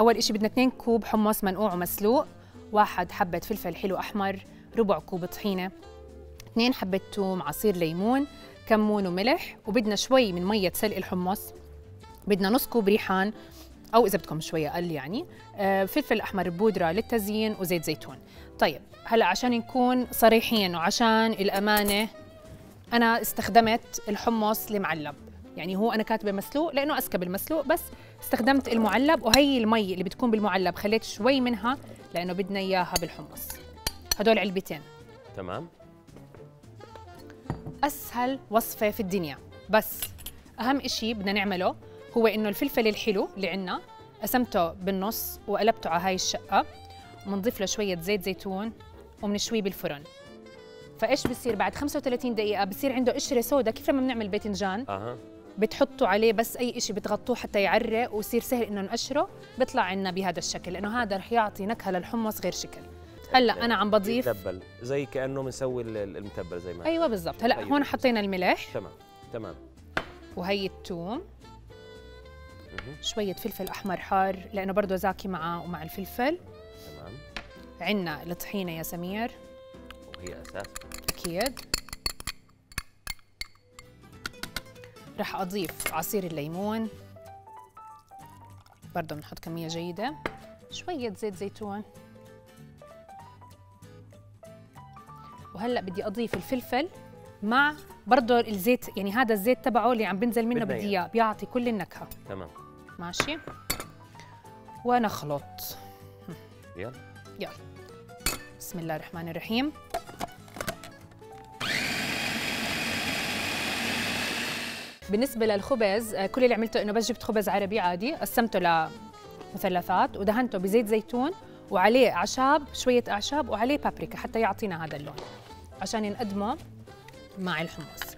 أول إشي بدنا 2 كوب حمص منقوع ومسلوق، 1 حبة فلفل حلو أحمر، 4 كوب طحينة، 2 حبة ثوم، عصير ليمون، كمون وملح، وبدنا شوي من مية سلق الحمص، بدنا نص كوب ريحان أو إذا بدكم شوية أقل يعني، فلفل أحمر بودرة للتزيين، وزيت زيتون. طيب هلأ عشان نكون صريحين وعشان الأمانة، أنا استخدمت الحمص المعلب، يعني هو أنا كاتبة مسلوق لأنه أسكى بالمسلوق، بس استخدمت المعلب، وهي المي اللي بتكون بالمعلب خليت شوي منها لأنه بدنا إياها بالحمص. هدول علبتين. تمام. أسهل وصفة في الدنيا، بس أهم إشي بدنا نعمله هو إنه الفلفل الحلو اللي عنا قسمته بالنص وقلبته على هاي الشقة، ومنضيف له شوية زيت زيتون ومنشويه بالفرن. فإيش بصير بعد 35 دقيقة بصير عنده قشرة سودا كيف لما بنعمل باذنجان. بتحطوا عليه بس أي إشي بتغطوه حتى يعرق ويصير سهل إنه نقشره، بيطلع عنا بهذا الشكل، لأنه هذا رح يعطي نكهة للحمص غير شكل. هلا أنا عم بضيف متبل زي كأنه بنسوي المتبل زي ما أيوه بالضبط. هلا هون حطينا الملح، تمام، وهي الثوم، شوية فلفل أحمر حار لأنه برضه زاكي معه ومع الفلفل. تمام. عنا الطحينة يا سمير، وهي أساس أكيد. رح أضيف عصير الليمون، برضه بنحط كمية جيدة، شوية زيت زيتون. وهلأ بدي أضيف الفلفل مع برضه الزيت، يعني هذا الزيت تبعه اللي عم بنزل منه بدي إياه بيعطي كل النكهة. تمام ماشي، ونخلط. يلا يلا، بسم الله الرحمن الرحيم. بالنسبة للخبز، كل اللي عملته إنه بس جبت خبز عربي عادي، قسمته لمثلثات ودهنته بزيت زيتون، وعليه أعشاب، شوية أعشاب، وعليه بابريكا حتى يعطينا هذا اللون عشان نقدمه مع الحمص.